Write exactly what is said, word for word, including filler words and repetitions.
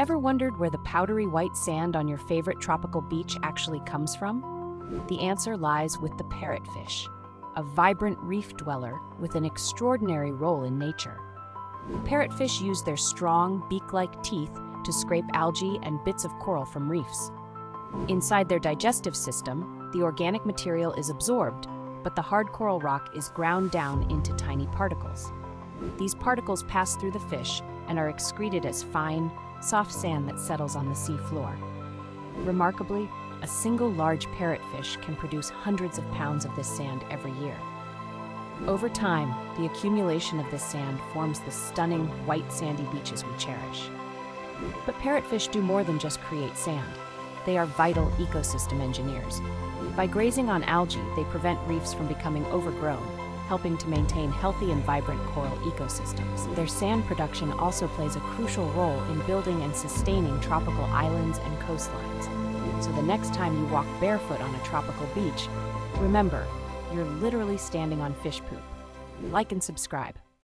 Ever wondered where the powdery white sand on your favorite tropical beach actually comes from? The answer lies with the parrotfish, a vibrant reef dweller with an extraordinary role in nature. Parrotfish use their strong, beak-like teeth to scrape algae and bits of coral from reefs. Inside their digestive system, the organic material is absorbed, but the hard coral rock is ground down into tiny particles. These particles pass through the fish and are excreted as fine, soft sand that settles on the sea floor. Remarkably, a single large parrotfish can produce hundreds of pounds of this sand every year. Over time, the accumulation of this sand forms the stunning white sandy beaches we cherish. But parrotfish do more than just create sand. They are vital ecosystem engineers. By grazing on algae, they prevent reefs from becoming overgrown, helping to maintain healthy and vibrant coral ecosystems. Their sand production also plays a crucial role in building and sustaining tropical islands and coastlines. So the next time you walk barefoot on a tropical beach, remember, you're literally standing on fish poop. Like and subscribe.